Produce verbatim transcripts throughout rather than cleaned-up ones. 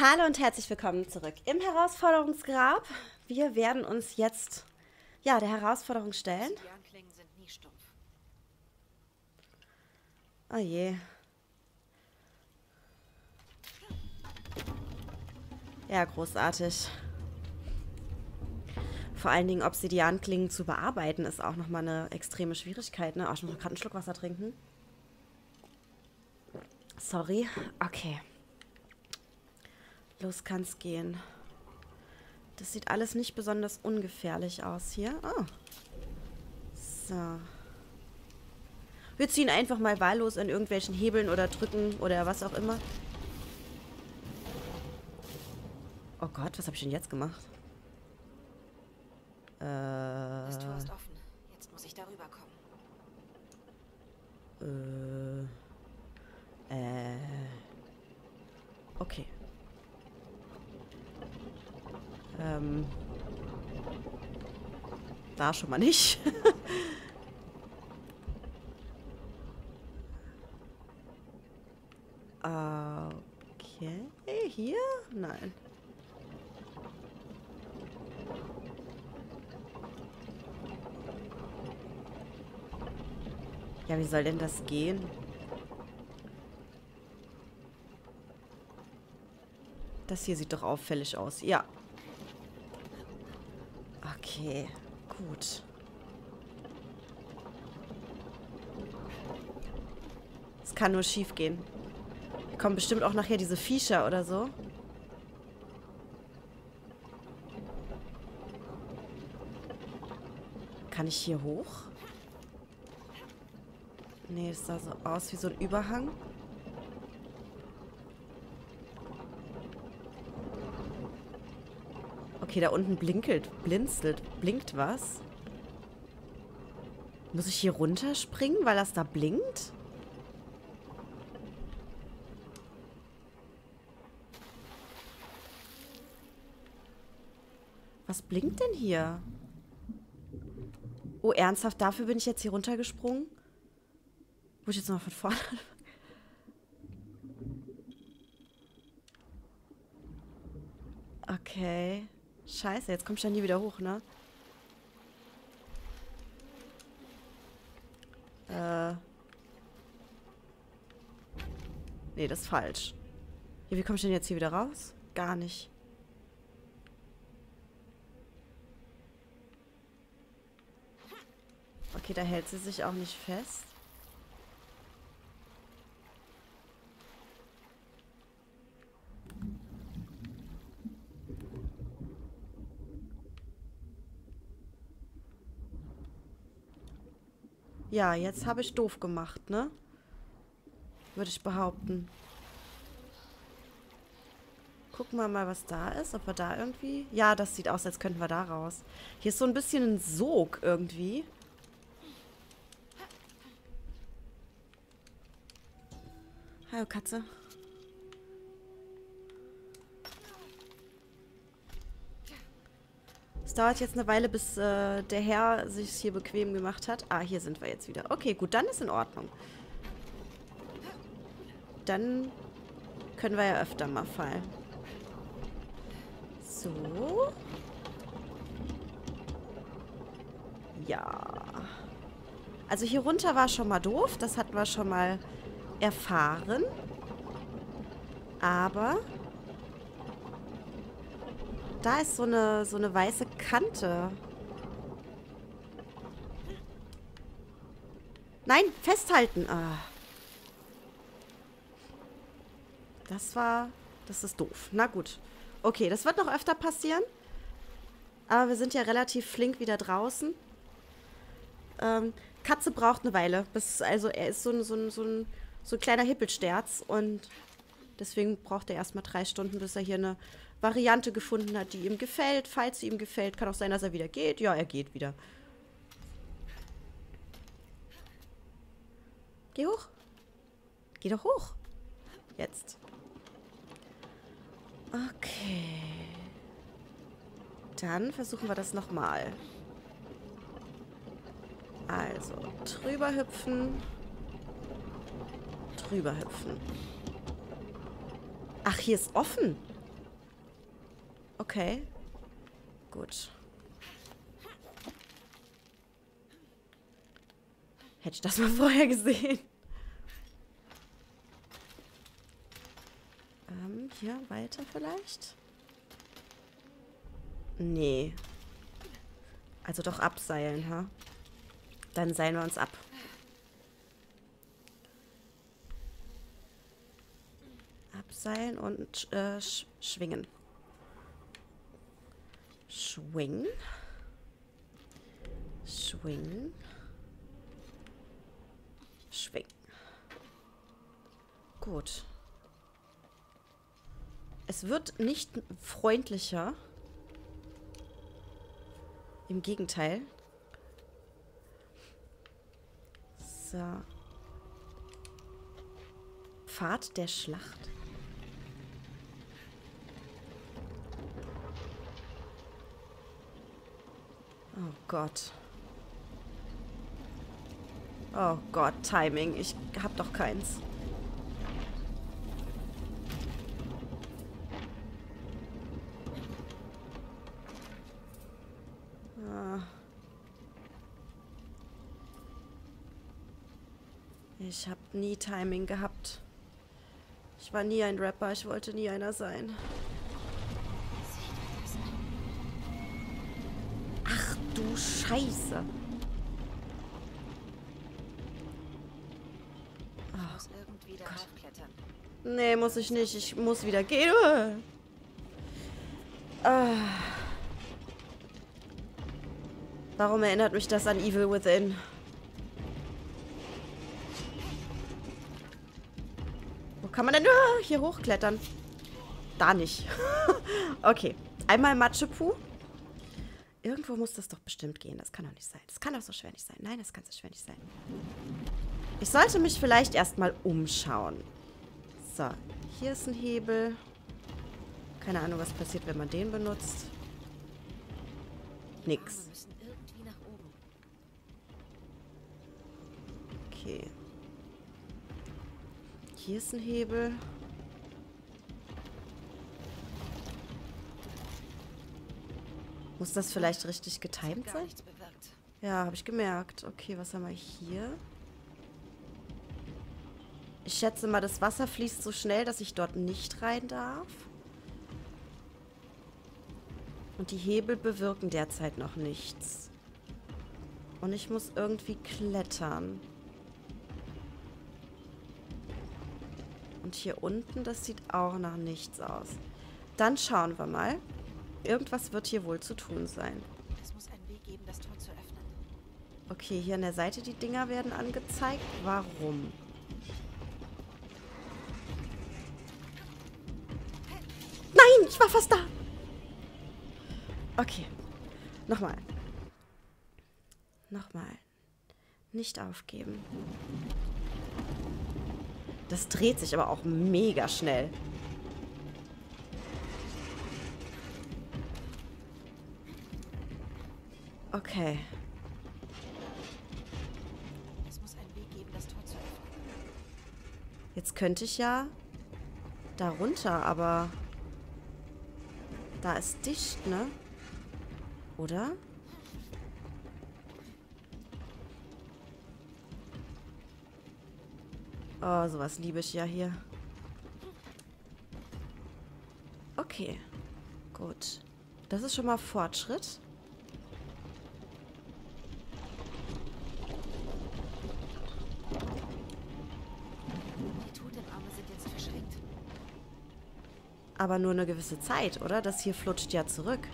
Hallo und herzlich willkommen zurück im Herausforderungsgrab. Wir werden uns jetzt ja, der Herausforderung stellen. Obsidianklingen sind nie stumpf. Oh je. Ja, großartig. Vor allen Dingen Obsidianklingen zu bearbeiten ist auch nochmal eine extreme Schwierigkeit, ne? Auch schon mal gerade einen Schluck Wasser trinken. Sorry. Okay. Los kann's gehen. Das sieht alles nicht besonders ungefährlich aus hier. Oh. So. Wir ziehen einfach mal wahllos an irgendwelchen Hebeln oder drücken oder was auch immer. Oh Gott, was habe ich denn jetzt gemacht? Äh. Das Tor ist offen. Jetzt muss ich darüber kommen. Äh. Äh. Okay. Ähm, da schon mal nicht. Okay. Hier? Nein. Ja, wie soll denn das gehen? Das hier sieht doch auffällig aus. Ja. Okay, gut. Es kann nur schief gehen. Hier kommen bestimmt auch nachher diese Viecher oder so. Kann ich hier hoch? Nee, das sah so aus wie so ein Überhang. Okay, da unten blinkelt, blinzelt, blinkt was. Muss ich hier runterspringen, weil das da blinkt? Was blinkt denn hier? Oh, ernsthaft, dafür bin ich jetzt hier runtergesprungen? Muss ich jetzt noch von vorne anfangen? Okay. Scheiße, jetzt kommst du ja nie wieder hoch, ne? Äh. Nee, das ist falsch. Ja, wie kommst du denn jetzt hier wieder raus? Gar nicht. Okay, da hält sie sich auch nicht fest. Ja, jetzt habe ich doof gemacht, ne? Würde ich behaupten. Gucken wir mal, was da ist. Ob wir da irgendwie... Ja, das sieht aus, als könnten wir da raus. Hier ist so ein bisschen ein Sog irgendwie. Hallo, Katze. Es dauert jetzt eine Weile, bis äh, der Herr sich hier bequem gemacht hat. Ah, hier sind wir jetzt wieder. Okay, gut, dann ist in Ordnung. Dann können wir ja öfter mal fallen. So. Ja. Also hier runter war schon mal doof. Das hatten wir schon mal erfahren. Aber... Da ist so eine, so eine weiße Kante. Nein, festhalten. Ah. Das war... Das ist doof. Na gut. Okay, das wird noch öfter passieren. Aber wir sind ja relativ flink wieder draußen. Ähm, Katze braucht eine Weile. Bis, also er ist so ein, so ein, so ein, so ein kleiner Hippelsterz. Und deswegen braucht er erstmal drei Stunden, bis er hier eine... Variante gefunden hat, die ihm gefällt. Falls sie ihm gefällt, kann auch sein, dass er wieder geht. Ja, er geht wieder. Geh hoch. Geh doch hoch. Jetzt. Okay. Dann versuchen wir das nochmal. Also, drüber hüpfen. Drüber hüpfen. Ach, hier ist offen. Okay. Gut. Hätte ich das mal vorher gesehen. Ähm, hier weiter vielleicht? Nee. Also doch abseilen, ha? Dann seilen wir uns ab. Abseilen und äh, sch schwingen. Schwingen. Schwingen. Schwingen. Gut. Es wird nicht freundlicher. Im Gegenteil. So. Pfad der Schlacht. Oh Gott. Oh Gott, Timing. Ich hab doch keins. Ich habe nie Timing gehabt. Ich war nie ein Rapper, ich wollte nie einer sein. Ach du Scheiße. Oh, Gott. Nee, muss ich nicht. Ich muss wieder gehen. Ah. Warum erinnert mich das an Evil Within? Kann man denn ah, hier hochklettern? Da nicht. Okay. Einmal Matschepuh. Irgendwo muss das doch bestimmt gehen. Das kann doch nicht sein. Das kann doch so schwer nicht sein. Nein, das kann so schwer nicht sein. Ich sollte mich vielleicht erstmal umschauen. So. Hier ist ein Hebel. Keine Ahnung, was passiert, wenn man den benutzt. Nix. Okay. Hier ist ein Hebel. Muss das vielleicht richtig getimed sein? Ja, habe ich gemerkt. Okay, was haben wir hier? Ich schätze mal, das Wasser fließt so schnell, dass ich dort nicht rein darf. Und die Hebel bewirken derzeit noch nichts. Und ich muss irgendwie klettern. Und hier unten, das sieht auch nach nichts aus. Dann schauen wir mal. Irgendwas wird hier wohl zu tun sein. Es muss einen Weg geben, das Tor zu öffnen. Okay, hier an der Seite die Dinger werden angezeigt. Warum? Nein, ich war fast da. Okay. Nochmal. Nochmal. Nicht aufgeben. Das dreht sich aber auch mega schnell. Okay. Es muss einen Weg geben, das Tor zu öffnen. Jetzt könnte ich ja da runter, aber da ist dicht, ne? Oder? Oh, sowas liebe ich ja hier. Okay. Gut. Das ist schon mal Fortschritt. Die Totenarme sind jetzt verschränkt. Aber nur eine gewisse Zeit, oder? Das hier flutscht ja zurück.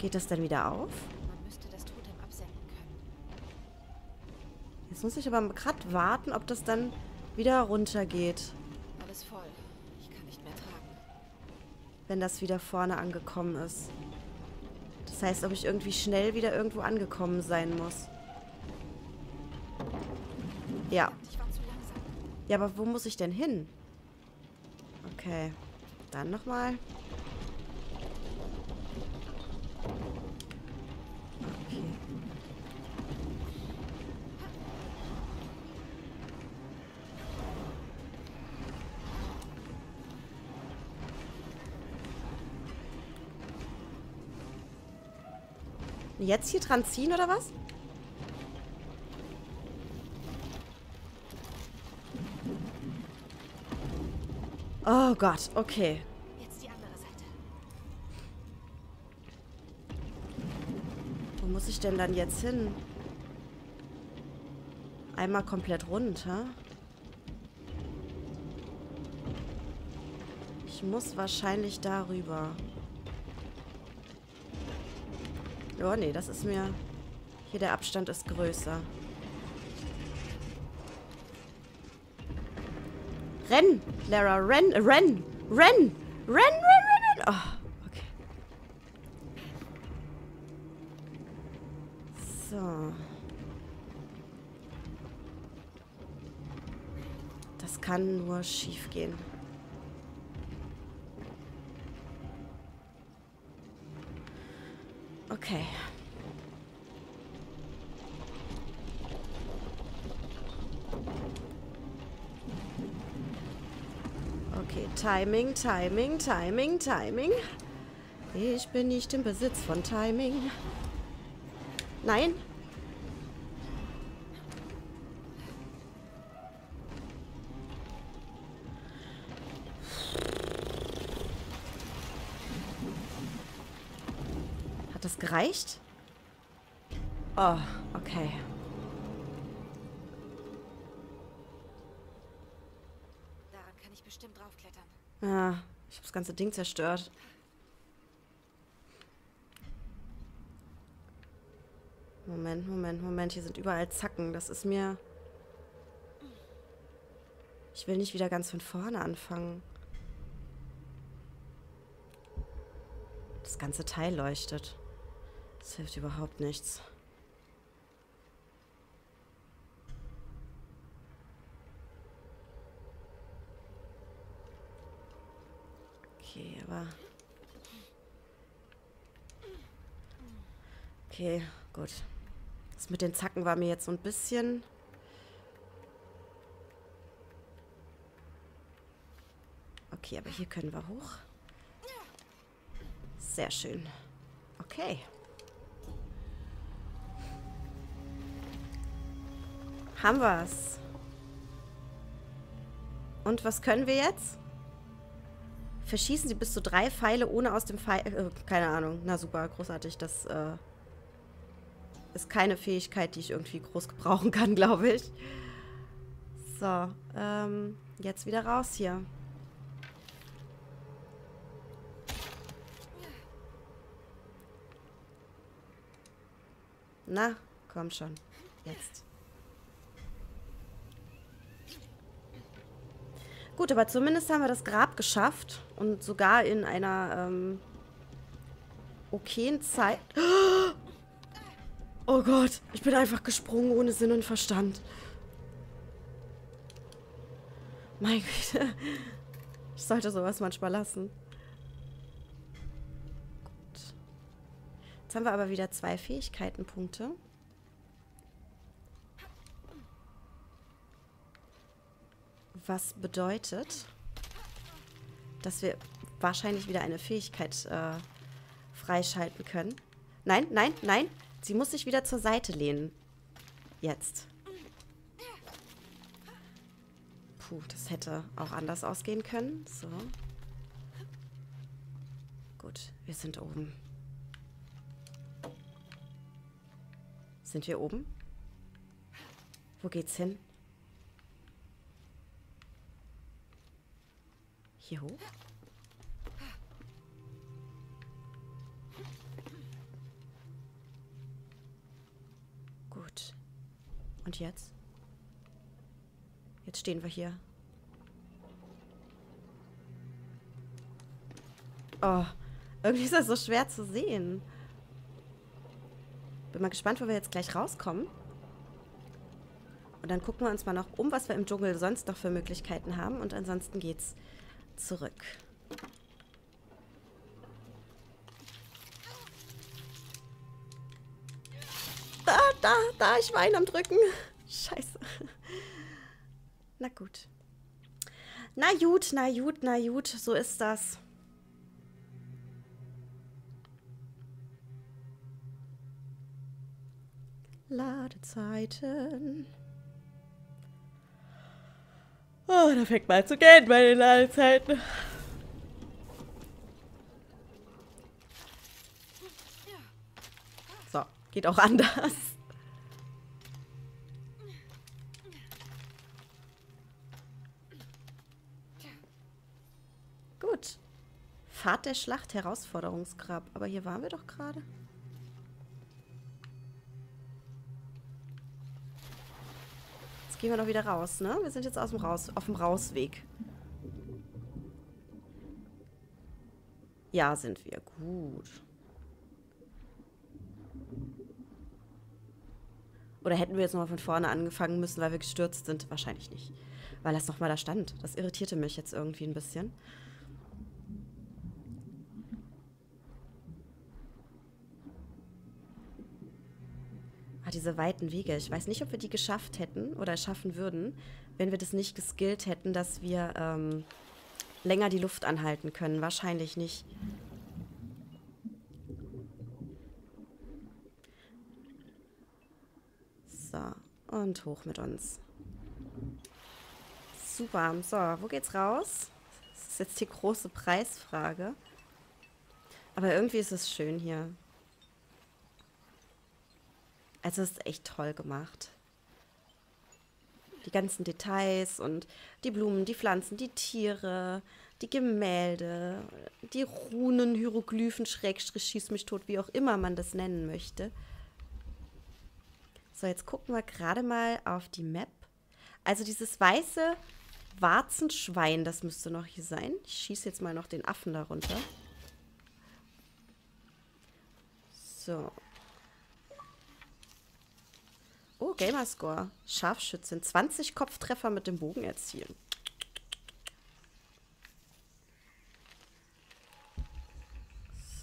Geht das denn wieder auf? Jetzt muss ich aber gerade warten, ob das dann wieder runtergeht. Alles voll. Ich kann nicht mehr tragen. Wenn das wieder vorne angekommen ist. Das heißt, ob ich irgendwie schnell wieder irgendwo angekommen sein muss. Ja. Ich war zu langsam. Ja, aber wo muss ich denn hin? Okay. Dann nochmal. Jetzt hier dran ziehen, oder was? Oh Gott, okay. Jetzt die andere Seite. Wo muss ich denn dann jetzt hin? Einmal komplett runter. Ich muss wahrscheinlich darüber. Oh nee, das ist mir... Hier, der Abstand ist größer. Renn, Lara, renn, renn, renn, renn, renn, renn, renn. Oh, okay. So. Das kann nur schief gehen. Okay. Okay, Timing, Timing, Timing, Timing. Ich bin nicht im Besitz von Timing. Nein. Hat das gereicht? Oh, okay. Ja, ich habe das ganze Ding zerstört. Moment, Moment, Moment. Hier sind überall Zacken. Das ist mir... Ich will nicht wieder ganz von vorne anfangen. Das ganze Teil leuchtet. Das hilft überhaupt nichts. Okay, aber... Okay, gut. Das mit den Zacken war mir jetzt so ein bisschen... Okay, aber hier können wir hoch. Sehr schön. Okay. Haben wir's. Und was können wir jetzt? Verschießen Sie bis zu drei Pfeile ohne aus dem Pfeil... Äh, keine Ahnung. Na super, großartig. Das äh, ist keine Fähigkeit, die ich irgendwie groß gebrauchen kann, glaube ich. So, ähm, jetzt wieder raus hier. Na, komm schon. Jetzt. Gut, aber zumindest haben wir das Grab geschafft. Und sogar in einer ähm, okayen Zeit. Oh Gott, ich bin einfach gesprungen ohne Sinn und Verstand. Mein Güte. Ich sollte sowas manchmal lassen. Gut. Jetzt haben wir aber wieder zwei Fähigkeitenpunkte. Was bedeutet, dass wir wahrscheinlich wieder eine Fähigkeit äh, freischalten können. Nein, nein, nein. Sie muss sich wieder zur Seite lehnen. Jetzt. Puh, das hätte auch anders ausgehen können. So. Gut, wir sind oben. Sind wir oben? Wo geht's hin? Hier hoch? Gut. Und jetzt? Jetzt stehen wir hier. Oh, irgendwie ist das so schwer zu sehen. Bin mal gespannt, wo wir jetzt gleich rauskommen. Und dann gucken wir uns mal noch um, was wir im Dschungel sonst noch für Möglichkeiten haben. Und ansonsten geht's zurück. Da, da, da, ich war einen am Drücken. Scheiße. Na gut. Na gut, na gut, na gut, so ist das. Ladezeiten. Oh, da fängt man an zu gehen bei den Ladezeiten. So, geht auch anders. Gut. Fahrt der Schlacht, Herausforderungsgrab. Aber hier waren wir doch gerade. Gehen wir noch wieder raus, ne? Wir sind jetzt aus dem Raus, auf dem Rausweg. Ja, sind wir. Gut. Oder hätten wir jetzt nochmal von vorne angefangen müssen, weil wir gestürzt sind? Wahrscheinlich nicht. Weil das nochmal da stand. Das irritierte mich jetzt irgendwie ein bisschen. Ah, diese weiten Wege. Ich weiß nicht, ob wir die geschafft hätten oder schaffen würden, wenn wir das nicht geskillt hätten, dass wir ähm, länger die Luft anhalten können. Wahrscheinlich nicht. So, und hoch mit uns. Super. So, wo geht's raus? Das ist jetzt die große Preisfrage. Aber irgendwie ist es schön hier. Also es ist echt toll gemacht. Die ganzen Details und die Blumen, die Pflanzen, die Tiere, die Gemälde, die Runen, Hieroglyphen, Schrägstrich, schieß mich tot, wie auch immer man das nennen möchte. So, jetzt gucken wir gerade mal auf die Map. Also dieses weiße Warzenschwein, das müsste noch hier sein. Ich schieße jetzt mal noch den Affen darunter. So. Oh, Gamerscore. Scharfschützin. zwanzig Kopftreffer mit dem Bogen erzielen.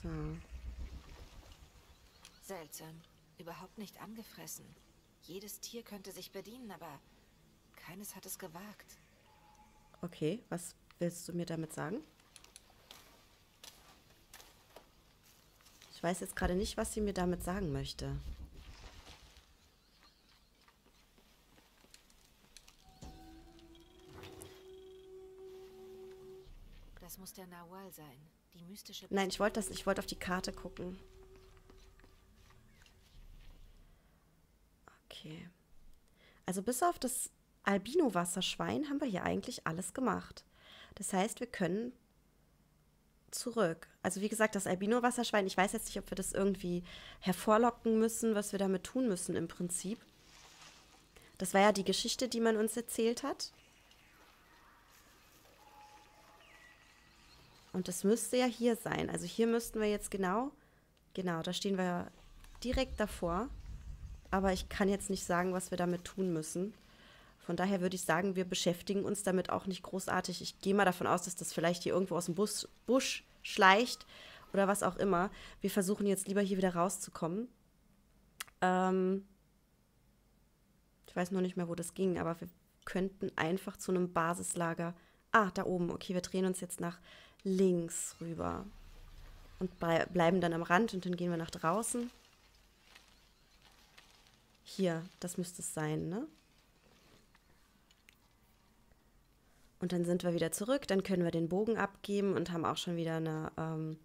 So. Seltsam. Überhaupt nicht angefressen. Jedes Tier könnte sich bedienen, aber keines hat es gewagt. Okay, was willst du mir damit sagen? Ich weiß jetzt gerade nicht, was sie mir damit sagen möchte. Das muss der Nawal sein. Die mystische... Nein, ich wollte das nicht. Ich wollte auf die Karte gucken. Okay. Also bis auf das Albino-Wasserschwein haben wir hier eigentlich alles gemacht. Das heißt, wir können zurück. Also wie gesagt, das Albino-Wasserschwein, ich weiß jetzt nicht, ob wir das irgendwie hervorlocken müssen, was wir damit tun müssen im Prinzip. Das war ja die Geschichte, die man uns erzählt hat. Und das müsste ja hier sein. Also hier müssten wir jetzt genau, genau, da stehen wir direkt davor. Aber ich kann jetzt nicht sagen, was wir damit tun müssen. Von daher würde ich sagen, wir beschäftigen uns damit auch nicht großartig. Ich gehe mal davon aus, dass das vielleicht hier irgendwo aus dem Bus, Busch schleicht oder was auch immer. Wir versuchen jetzt lieber hier wieder rauszukommen. Ähm ich weiß noch nicht mehr, wo das ging, aber wir könnten einfach zu einem Basislager... Ah, da oben. Okay, wir drehen uns jetzt nach... links rüber und ble- bleiben dann am Rand und dann gehen wir nach draußen. Hier, das müsste es sein, ne? Und dann sind wir wieder zurück, dann können wir den Bogen abgeben und haben auch schon wieder eine, ähm,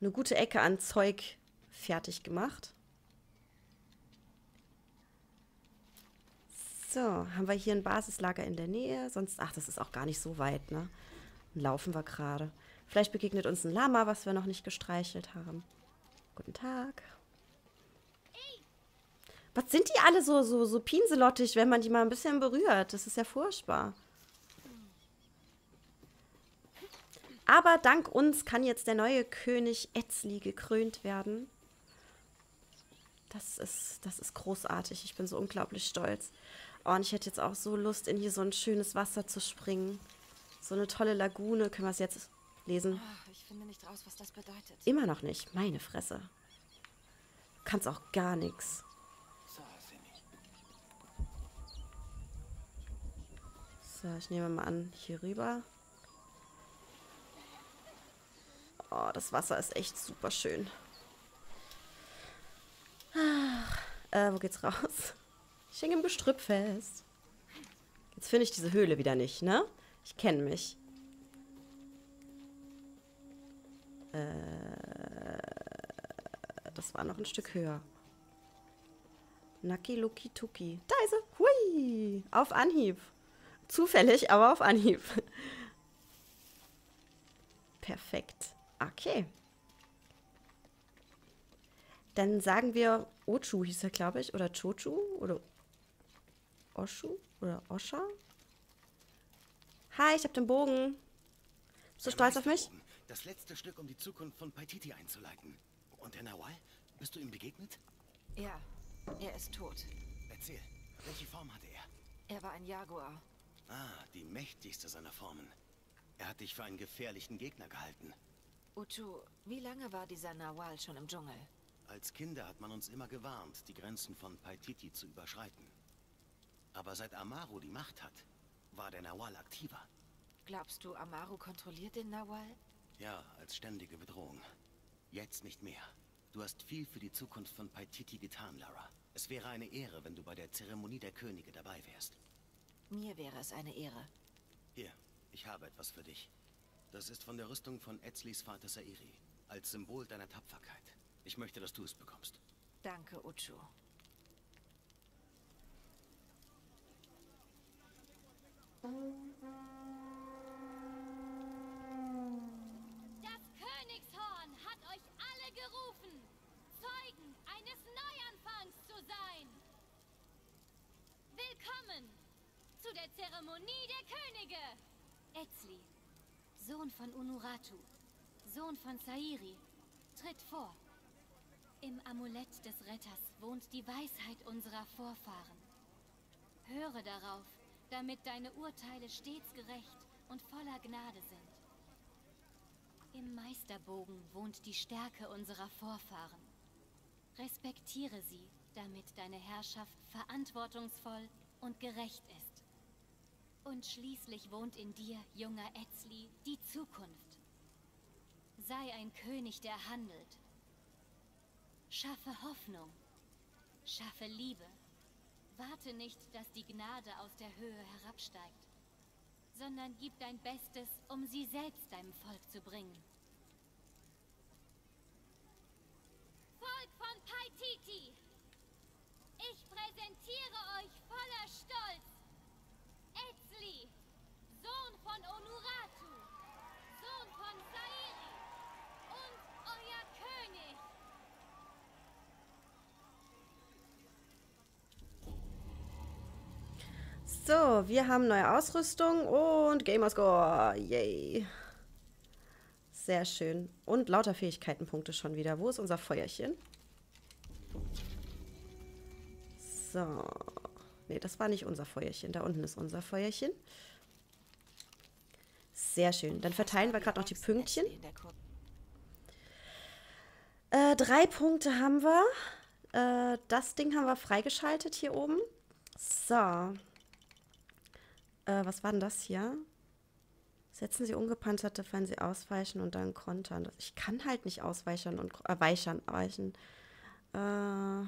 eine gute Ecke an Zeug fertig gemacht. So, haben wir hier ein Basislager in der Nähe, sonst, ach, das ist auch gar nicht so weit, ne? Laufen wir gerade. Vielleicht begegnet uns ein Lama, was wir noch nicht gestreichelt haben. Guten Tag. Was sind die alle so, so, so pinselottig, wenn man die mal ein bisschen berührt? Das ist ja furchtbar. Aber dank uns kann jetzt der neue König Etzli gekrönt werden. Das ist, das ist großartig. Ich bin so unglaublich stolz. Oh, und ich hätte jetzt auch so Lust, in hier so ein schönes Wasser zu springen. So eine tolle Lagune. Können wir es jetzt lesen? Oh, ich finde nicht raus, was das bedeutet. Immer noch nicht. Meine Fresse. Du kannst auch gar nichts. So, ich nehme mal an, hier rüber. Oh, das Wasser ist echt super schön. Äh, wo geht's raus? Ich hänge im Gestrüpp fest. Jetzt finde ich diese Höhle wieder nicht, ne? Ich kenne mich. Äh, das war noch ein Stück höher. Naki Luki Tuki. Da ist er. Hui. Auf Anhieb. Zufällig, aber auf Anhieb. Perfekt. Okay. Dann sagen wir, Ucho hieß er, glaube ich, oder Chochu, oder Oshu, oder Osha. Hi, ich habe den Bogen. Bist du stolz auf mich? Das letzte Stück, um die Zukunft von Paititi einzuleiten. Und der Nawal? Bist du ihm begegnet? Ja, er ist tot. Erzähl, welche Form hatte er? Er war ein Jaguar. Ah, die mächtigste seiner Formen. Er hat dich für einen gefährlichen Gegner gehalten. Ucho, wie lange war dieser Nawal schon im Dschungel? Als Kinder hat man uns immer gewarnt, die Grenzen von Paititi zu überschreiten. Aber seit Amaru die Macht hat, war der Nawal aktiver. Glaubst du, Amaru kontrolliert den Nawal? Ja, als ständige Bedrohung. Jetzt nicht mehr. Du hast viel für die Zukunft von Paititi getan, Lara. Es wäre eine Ehre, wenn du bei der Zeremonie der Könige dabei wärst. Mir wäre es eine Ehre. Hier, ich habe etwas für dich. Das ist von der Rüstung von Etzlis Vater Sayri, als Symbol deiner Tapferkeit. Ich möchte, dass du es bekommst. Danke, Ucho. Das Königshorn hat euch alle gerufen, Zeugen eines Neuanfangs zu sein. Willkommen zu der Zeremonie der Könige. Etzli, Sohn von Unuratu, Sohn von Sayri, tritt vor. Im Amulett des Retters wohnt die Weisheit unserer Vorfahren. Höre darauf, damit deine Urteile stets gerecht und voller Gnade sind. Im Meisterbogen wohnt die Stärke unserer Vorfahren. Respektiere sie, damit deine Herrschaft verantwortungsvoll und gerecht ist. Und schließlich wohnt in dir, junger Etzli, die Zukunft. Sei ein König, der handelt. Schaffe Hoffnung. Schaffe Liebe. Warte nicht, dass die Gnade aus der Höhe herabsteigt, sondern gib dein Bestes, um sie selbst deinem Volk zu bringen. Volk von Paititi! Ich präsentiere euch voller Stolz! Etzli, Sohn von Unuratu, Sohn von Sayri und euer König! So, wir haben neue Ausrüstung und Gamerscore. Yay. Sehr schön. Und lauter Fähigkeitenpunkte schon wieder. Wo ist unser Feuerchen? So. Ne, das war nicht unser Feuerchen. Da unten ist unser Feuerchen. Sehr schön. Dann verteilen wir gerade noch die Pünktchen. Äh, drei Punkte haben wir. Äh, das Ding haben wir freigeschaltet hier oben. So. Äh, was war denn das hier? Setzen Sie Ungepanzerte, wenn Sie ausweichen und dann kontern. Ich kann halt nicht ausweichen und äh, weichern, weichen. Äh,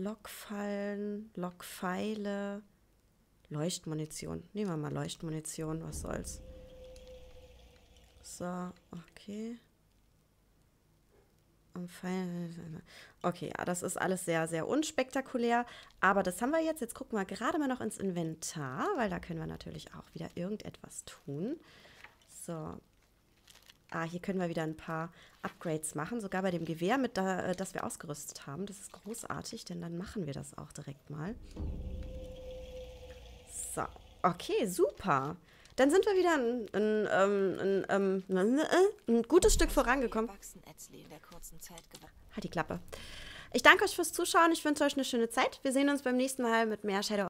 Lockfallen, Lockpfeile, Leuchtmunition. Nehmen wir mal Leuchtmunition, was soll's. So, okay. Okay, ja, das ist alles sehr, sehr unspektakulär, aber das haben wir jetzt. Jetzt gucken wir gerade mal noch ins Inventar, weil da können wir natürlich auch wieder irgendetwas tun. So. Ah, hier können wir wieder ein paar Upgrades machen, sogar bei dem Gewehr, mit da, das wir ausgerüstet haben. Das ist großartig, denn dann machen wir das auch direkt mal. So, okay, super. Dann sind wir wieder ein, ein, ein, ein, ein, ein, ein gutes Stück vorangekommen. Halt die Klappe. Ich danke euch fürs Zuschauen. Ich wünsche euch eine schöne Zeit. Wir sehen uns beim nächsten Mal mit mehr Shadow.